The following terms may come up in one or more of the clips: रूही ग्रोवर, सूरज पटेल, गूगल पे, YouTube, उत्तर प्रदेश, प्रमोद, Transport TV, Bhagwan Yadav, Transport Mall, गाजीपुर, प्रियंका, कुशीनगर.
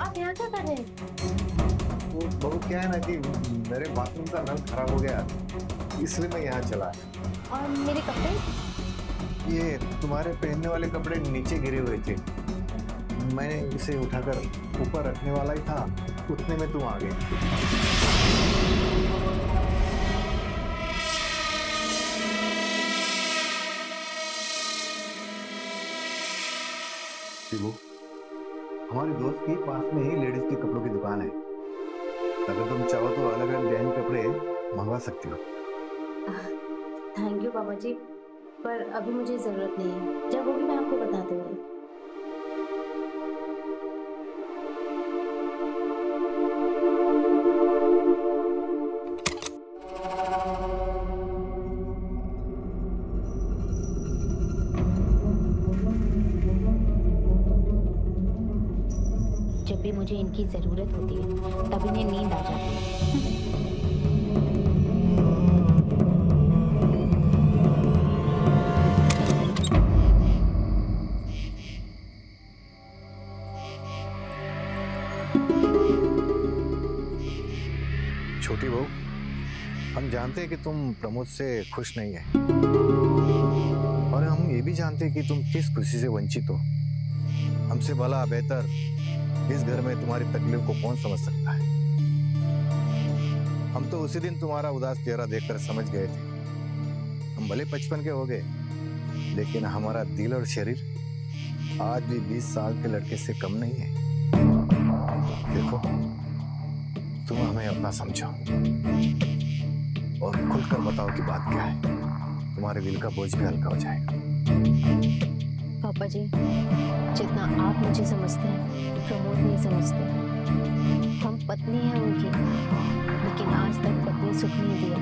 आप यहाँ क्या कर रहे हैं? वो बहू क्या है ना कि मेरे बाथरूम का नल खराब हो गया, इसलिए मैं यहाँ चला। और मेरे कपड़े? ये तुम्हारे पहनने वाले कपड़े नीचे गिरे हुए थे, मैंने इसे उठाकर ऊपर रखने वाला ही था, उतने में तुम आ गए। हमारे दोस्त के पास में ही लेडीज के कपड़ों की दुकान है, अगर तुम चाहो तो अलग अलग डिजाइन कपड़े मंगवा सकती हो। थैंक यू बाबा जी, पर अभी मुझे जरूरत नहीं है, जब होगी मैं आपको बता दूंगी। जब भी मुझे इनकी जरूरत होती है तब इन्हें नींद आ जाती है। छोटी बहू, हम जानते हैं कि तुम प्रमोद से खुश नहीं है और हम ये भी जानते हैं कि तुम किस खुशी से वंचित हो। हमसे भला बेहतर इस घर में तुम्हारी तकलीफ को कौन समझ सकता है। हम तो उसी दिन तुम्हारा उदास चेहरा देखकर समझ गए थे। हम भले 55 के हो गए, लेकिन हमारा दिल और शरीर आज भी 20 साल के लड़के से कम नहीं है। देखो, तुम हमें अपना समझो और खुलकर बताओ कि बात क्या है, तुम्हारे दिल का बोझ भी हल्का हो जाएगा। पापा जी, जितना आप मुझे समझते हैं प्रमोद नहीं समझते। हम पत्नी हैं उनकी, लेकिन आज तक पत्नी सुख नहीं दिया।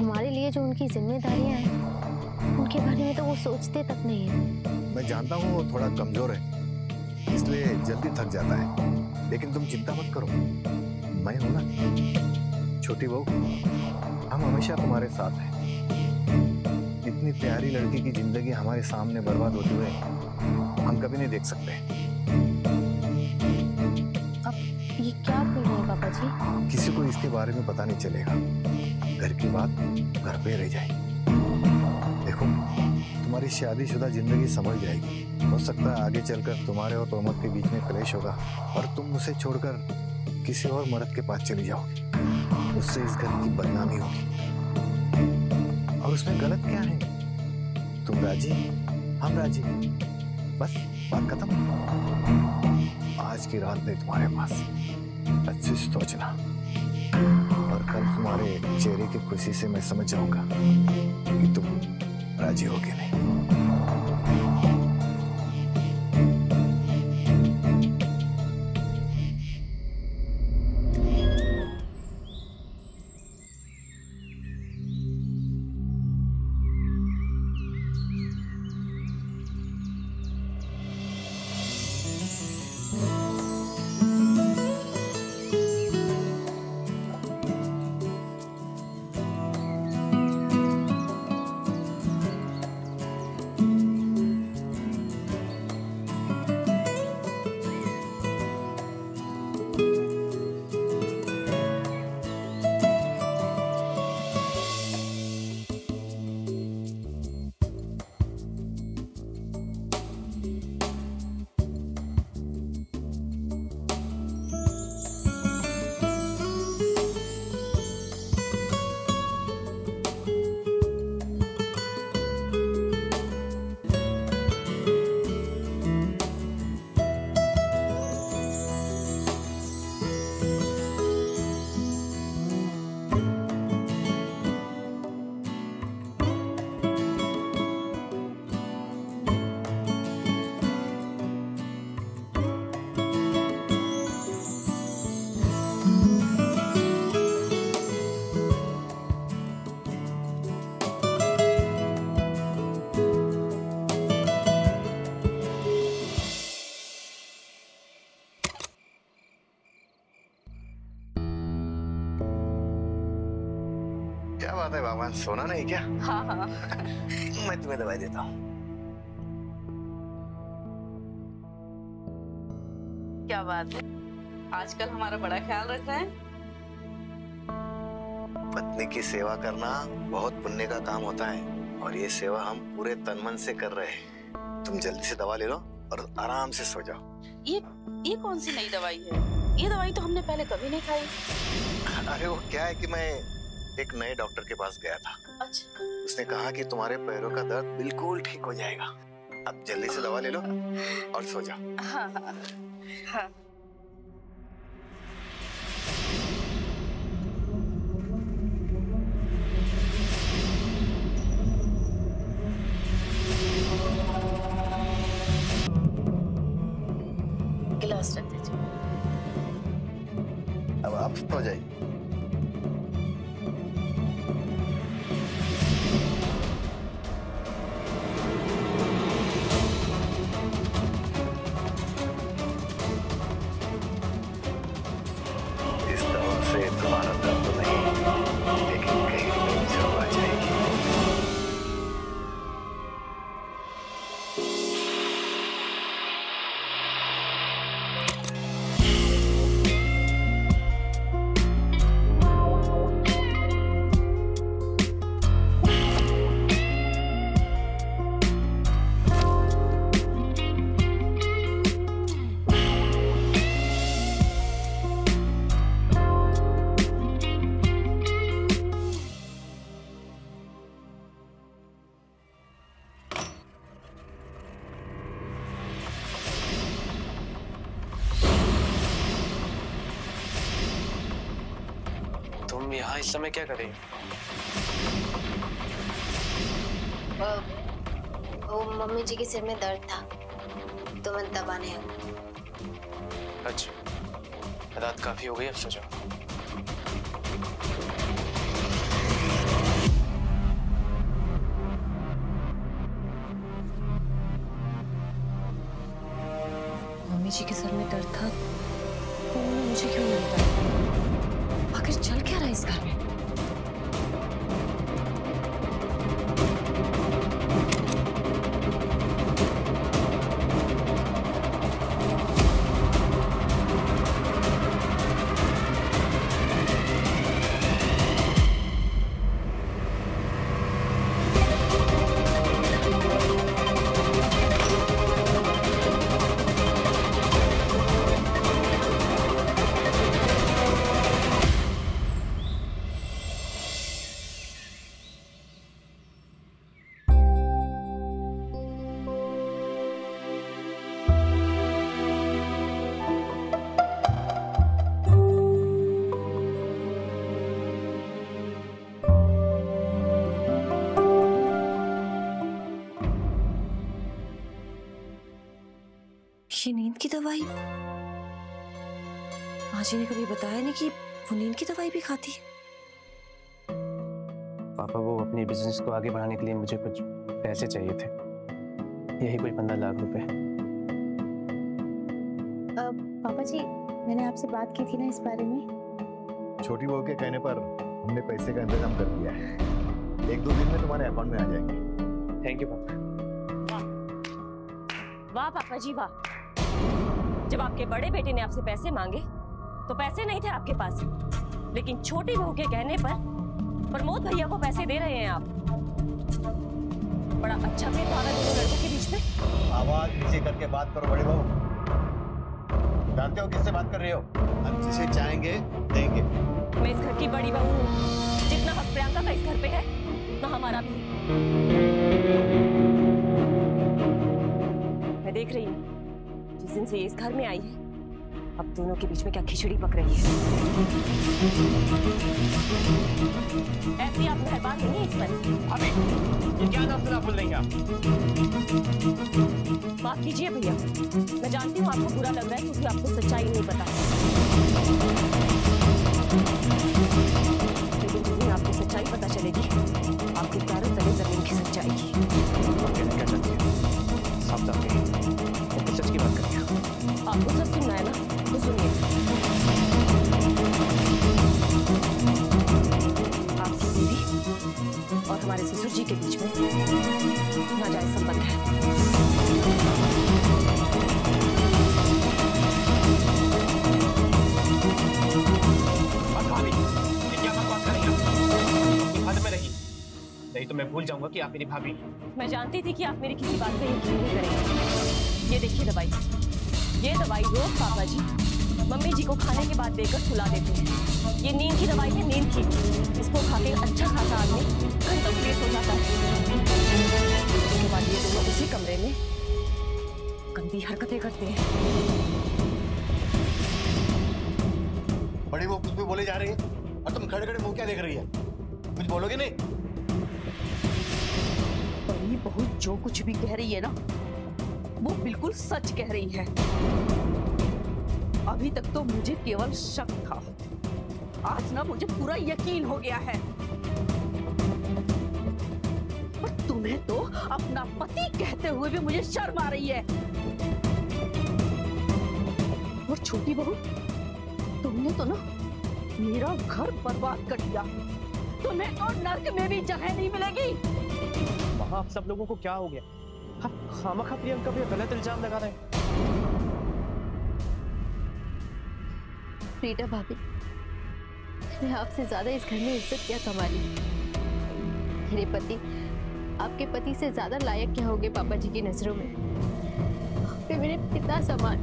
हमारे लिए जो उनकी जिम्मेदारियां हैं उनके बारे में तो वो सोचते तक नहीं है। मैं जानता हूँ वो थोड़ा कमजोर है, इसलिए जल्दी थक जाता है, लेकिन तुम चिंता मत करो, मैं हूँ ना। छोटी बहू, हम हमेशा तुम्हारे साथ हैं। इतनी प्यारी लड़की की जिंदगी हमारे सामने बर्बाद होते हुए हम कभी नहीं देख सकते। अब ये क्या बोल रहे हैं पापा जी? किसी को इसके बारे में पता नहीं चलेगा, घर की बात घर पे रह जाएगी। देखो, तुम्हारी शादीशुदा जिंदगी संभल जाएगी। हो सकता है आगे चलकर तुम्हारे और प्रमोद के बीच में क्लेश होगा और तुम उसे छोड़कर किसी और मर्द के पास चली जाओगी, उससे इस घर की बदनामी होगी। और उसमें गलत क्या है? तुम राजी, हम राजी, बस बात खत्म। आज की रात में तुम्हारे पास अच्छे से सोचना और कल तुम्हारे चेहरे की खुशी से मैं समझ जाऊंगा कि तुम राजी हो गए नहीं। बात है भगवान, सोना नहीं क्या? हाँ। मैं तुम्हें दवाई देता हूँ। क्या बात है, आजकल हमारा बड़ा ख्याल रख रहे हैं। पत्नी की सेवा करना बहुत पुण्य का काम होता है और ये सेवा हम पूरे तन मन से कर रहे हैं। तुम जल्दी से दवा ले लो और आराम से सो जाओ। ये कौन सी नई दवाई है? ये दवाई तो हमने पहले कभी नहीं खाई। अरे वो क्या है कि मैं एक नए डॉक्टर के पास गया था। अच्छा। उसने कहा कि तुम्हारे पैरों का दर्द बिल्कुल ठीक हो जाएगा। अब जल्दी से दवा ले लो और सो जाओ। हाँ, हाँ, हाँ। अब आप सो जाइए। यहाँ इस समय क्या करें? वो मम्मी जी के सिर में दर्द था तो मैं दबाने आया। अच्छा, रात काफी हो गई, अब सो जाओ। मम्मी जी के सर में दर्द था तो उन्होंने मुझे क्यों नहीं बताया? आखिर चल क्या रहा है इस घर में? नींद की दवाई माजी ने कभी बताया नहीं कि वो नींद की दवाई भी खाती है। पापा, वो अपने बिजनेस को आगे बढ़ाने के लिए मुझे कुछ पैसे चाहिए थे, यही कोई 15 लाख रुपए। पापा जी, मैंने आपसे बात की थी ना इस बारे में। छोटी बहू के कहने पर हमने पैसे का इंतजाम कर दिया है, 1-2 दिन में तुम्हारे अकाउंट में आ जाएंगे। थैंक यू पापा। वाह पापा जी वाह, जब आपके बड़े बेटे ने आपसे पैसे मांगे तो पैसे नहीं थे आपके पास, लेकिन छोटी बहू के कहने पर प्रमोद भैया को पैसे दे रहे हैं आप। बड़ा अच्छा भेदभाव है दोनों लड़कों के बीच में। आवाज नीचे करके बात करो बड़े बहू। जानते हो किससे बात कर रहे हो? हम जिसे चाहेंगे देंगे। मैं इस घर की बड़ी बहू हूँ, जितना हक प्रियंका का इस घर पे है उतना हमारा भी। मैं देख रही हूँ जिनसे ये इस घर में आई है, अब दोनों के बीच में क्या खिचड़ी पक रही है। ऐसी आप मेहरबान नहीं है इस पर। अबे, ये क्या नाम बोल रही हैं आप? माफ कीजिए भैया, मैं जानती हूँ आपको बुरा लग रहा है क्योंकि आपको सच्चाई नहीं पता। लेकिन जिस दिन आपको सच्चाई पता चलेगी, आपके पैरों तले जमीन खिसक जाएगी। सच की बात करती हूँ। आपको सब सुनना है ना, तो सुनिए। आपकी बीवी आप मेरी भाभी। मैं जानती थी कि आप मेरी किसी बात पर यकीन नहीं करेंगे। ये देखिए दवाई, ये दवाई रोज पापा जी मम्मी जी को खाने के बाद देकर सुला देते हैं। ये नींद की दवाई है, नींद की। इसको खा के अच्छा खासा आदमी घंटों के लिए सो जाता है। उसके बाद ये दोनों उसी कमरे में गंदी हरकतें करते हैं। बड़े वो कुछ भी बोले जा रहे हैं और तुम खड़े खड़े मुंह क्या देख रही है? कुछ बोलोगे नहीं? बड़ी बहू जो कुछ भी कह रही है ना वो बिल्कुल सच कह रही है। अभी तक तो मुझे केवल शक था, आज ना मुझे पूरा यकीन हो गया है। पर तुम्हें तो अपना पति कहते हुए भी मुझे शर्म आ रही है। और छोटी बहू तुमने तो ना मेरा घर बर्बाद कर दिया। तुम्हें तो नर्क में भी जगह नहीं मिलेगी। आप सब लोगों को क्या हो गया? आप खामखा प्रियंका पे गलत इल्जाम लगा रहे हैं। प्रीता भाभी, मैंने आपसे ज्यादा इस घर में इज्जत क्या कमा ली। मेरे पति आपके पति से ज्यादा लायक क्या होंगे पापा जी की नजरों में? आपने मेरे पिता समान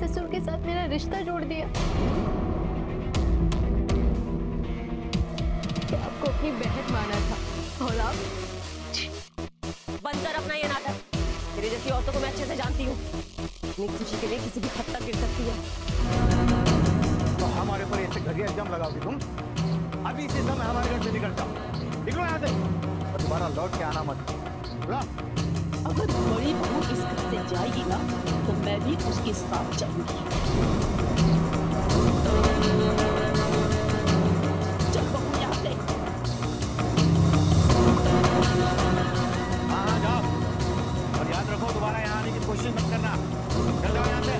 ससुर के साथ मेरा रिश्ता जोड़ दिया। तो आपको अपनी बहन माना था और आप बंदर अपना ये नाटक। तेरे जैसी औरतों को मैं अच्छे से जानती हूँ, अपनी खुशी के लिए किसी भी हद तक गिर सकती है। तो हमारे पर ऐसे घटिया इल्जाम लगाओगी तुम? अभी इस इल्जाम मैं हमारे घर से निकल जाऊँ। निकलो यहाँ से और दोबारा लौट के आना मत। बोला अगर बड़ी बहू इस घर से जाएगी ना तो मैं भी उसके साथ जाऊँगी। चल बहू यहाँ से। दोबारा यहाँ आने की कोशिश मत करना। चल जाओ यहाँ से।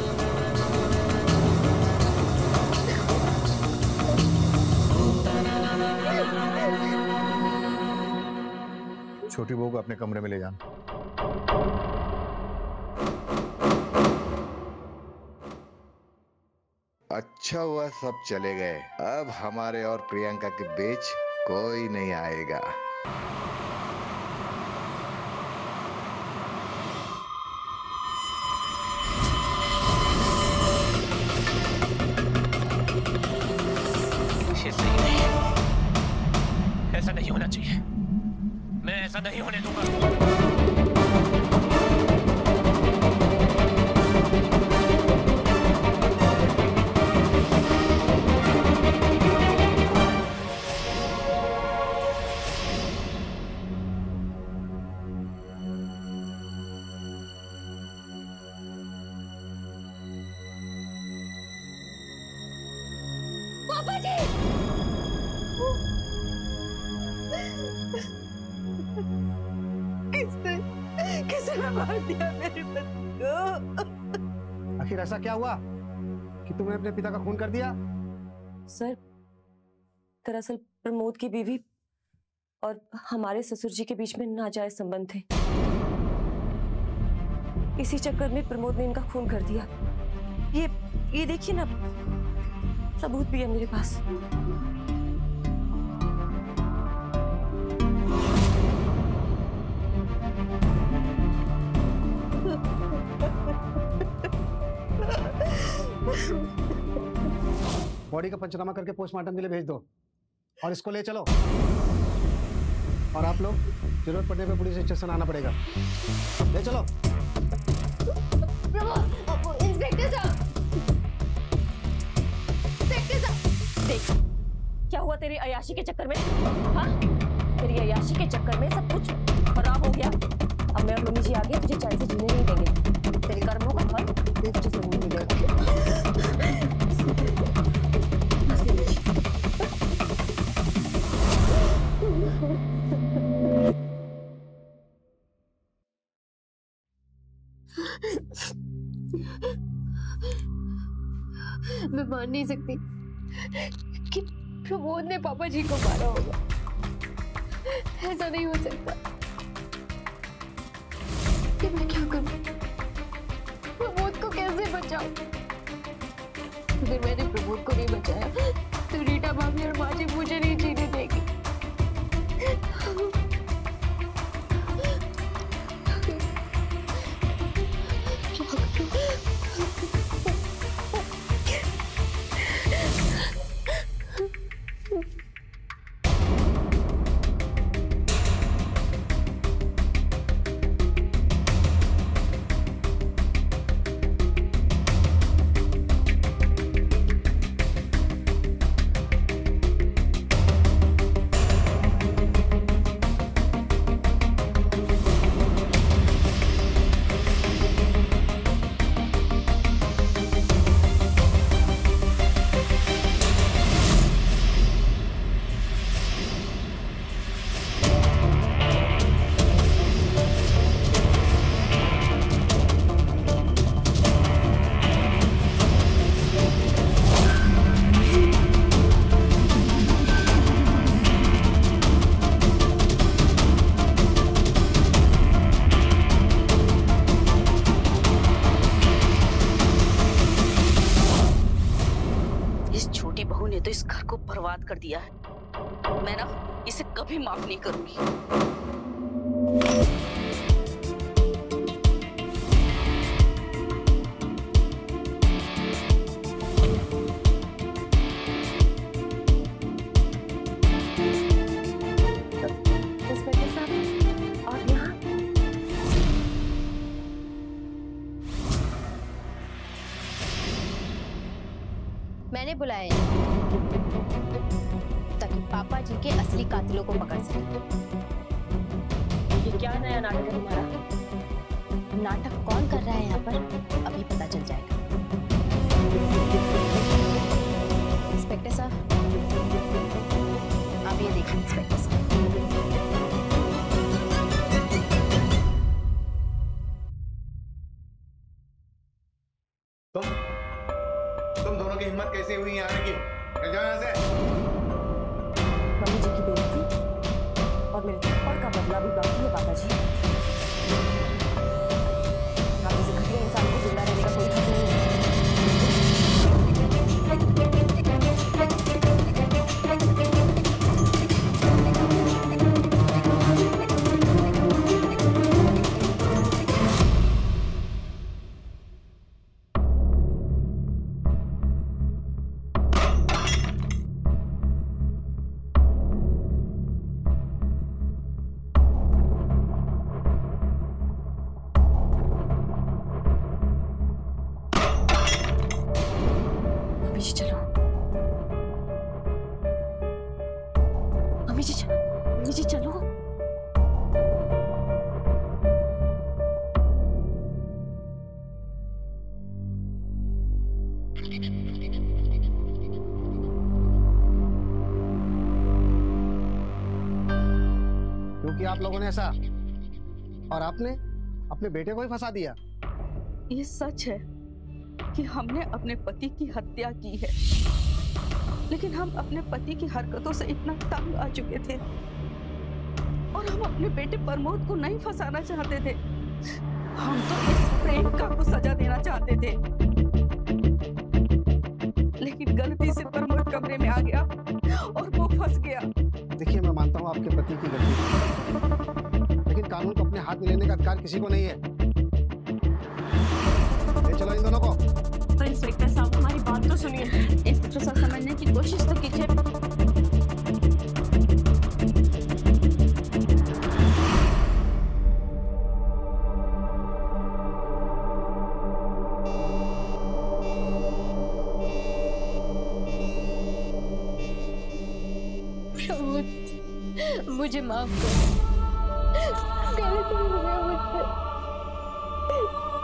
छोटी बहू को अपने कमरे में ले जाना। अच्छा हुआ सब चले गए, अब हमारे और प्रियंका के बीच कोई नहीं आएगा। नहीं होने दूंगा। पापा जी! मार दिया मेरे पति को। आखिर ऐसा क्या हुआ कि तुमने अपने पिता का खून कर दिया? सर, दरअसल प्रमोद की बीवी और हमारे ससुर जी के बीच में नाजायज संबंध थे। इसी चक्कर में प्रमोद ने इनका खून कर दिया। ये देखिए ना, सबूत भी है मेरे पास। बॉडी का पंचनामा करके पोस्टमार्टम के लिए भेज दो और इसको ले चलो। और आप लोग जरूरत पड़ने पे पुलिस स्टेशन आना पड़ेगा। ले चलो। इंस्पेक्टर साहब, इंस्पेक्टर साहब, देख क्या हुआ तेरी अयाशी के चक्कर में। हाँ, तेरी अयाशी के चक्कर में सब कुछ खराब हो गया। अब मेरा मम्मी जी आ गया, तुझे चाय से जीने नहीं देंगे। तेरे कर्मों का फल तुझे सुनने मिलेगा। मैं मान नहीं सकती कि प्रमोद ने पापा जी को मारा होगा। ऐसा नहीं हो सकता। कि मैं क्या करूं? प्रमोद को कैसे बचाऊं? अगर मैंने प्रमोद को नहीं बचाया तो रीटा भाभी और माँ जी मुझे नहीं जीने देगी। बर्बाद कर दिया है। मैं ना इसे कभी माफ नहीं करूंगी। मैंने बुलाया ताकि पापा जी के असली कातिलों को पकड़ सके। ये क्या नया नाटक है तुम्हारा? नाटक कौन कर रहा है यहाँ पर अभी पता चल जाएगा। इंस्पेक्टर साहब आप ये देखिए। इंस्पेक्टर साहब हिम्मत कैसे हुई यहाँ की? चल जाओ यहाँ से। मम्मी जी की बेइज्जती और मेरे थप्पड़ का बदला भी बाकी है पापा जी। आप इस घटिया इंसान को जिंदा रहने का कोई हक नहीं है। आप लोगों ने ऐसा और आपने अपने बेटे को ही फंसा दिया। ये सच है कि हमने अपने पति की हत्या की है, लेकिन हम अपने पति की हरकतों से इतना तंग आ चुके थे और हम अपने बेटे प्रमोद को नहीं फंसाना चाहते थे। हम तो इस प्रियंका को सजा देना चाहते थे, लेकिन गलती से प्रमोद कमरे में आ गया और वो फंस गया। देखिए मैं मानता हूँ आपके पति की गलती, लेकिन कानून को अपने हाथ में लेने का अधिकार किसी को नहीं है। ले चलो इन दोनों को। पर इंस्पेक्टर साहब हमारी बात तो सुनिए। इंस्पेक्टर साहब समझने की कोशिश तो कीजिए। मुझे माफ करो, गलती हो गई मुझसे।